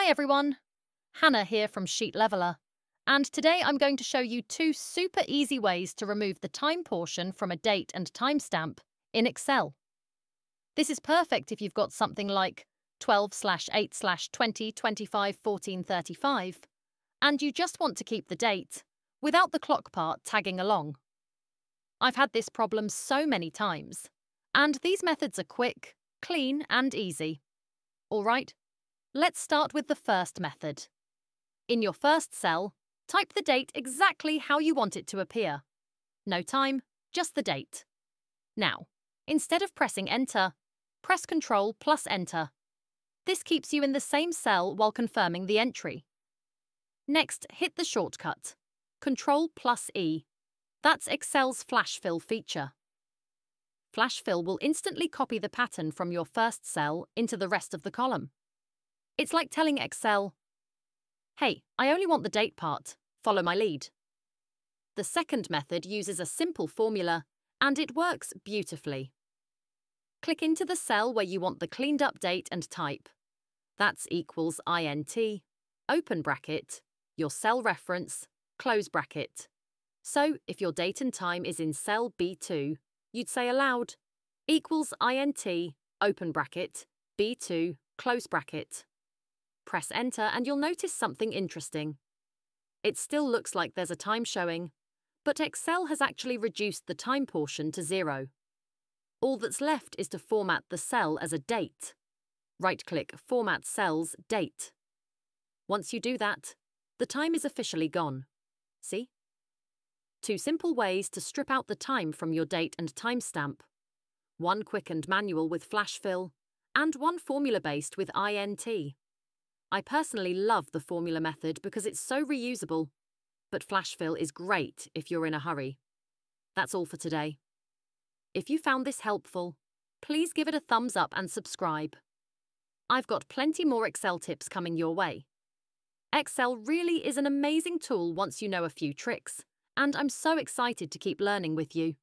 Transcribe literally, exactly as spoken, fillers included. Hi everyone, Hannah here from Sheet Leveller, and today I'm going to show you two super easy ways to remove the time portion from a date and timestamp in Excel. This is perfect if you've got something like twelve, eight, twenty, twenty-five, fourteen, thirty-five, and you just want to keep the date without the clock part tagging along. I've had this problem so many times, and these methods are quick, clean and easy. All right. Let's start with the first method. In your first cell, type the date exactly how you want it to appear. No time, just the date. Now, instead of pressing Enter, press Control plus Enter. This keeps you in the same cell while confirming the entry. Next, hit the shortcut, Control plus E. That's Excel's Flash Fill feature. Flash Fill will instantly copy the pattern from your first cell into the rest of the column. It's like telling Excel, hey, I only want the date part, follow my lead. The second method uses a simple formula, and it works beautifully. Click into the cell where you want the cleaned up date and type. That's equals I N T, open bracket, your cell reference, close bracket. So if your date and time is in cell B two, you'd say aloud, equals I N T, open bracket, B two, close bracket. Press Enter and you'll notice something interesting. It still looks like there's a time showing, but Excel has actually reduced the time portion to zero. All that's left is to format the cell as a date. Right-click Format Cells Date. Once you do that, the time is officially gone. See? Two simple ways to strip out the time from your date and timestamp. One quick and manual with Flash Fill, and one formula-based with I N T. I personally love the formula method because it's so reusable, but Flash Fill is great if you're in a hurry. That's all for today. If you found this helpful, please give it a thumbs up and subscribe. I've got plenty more Excel tips coming your way. Excel really is an amazing tool once you know a few tricks, and I'm so excited to keep learning with you.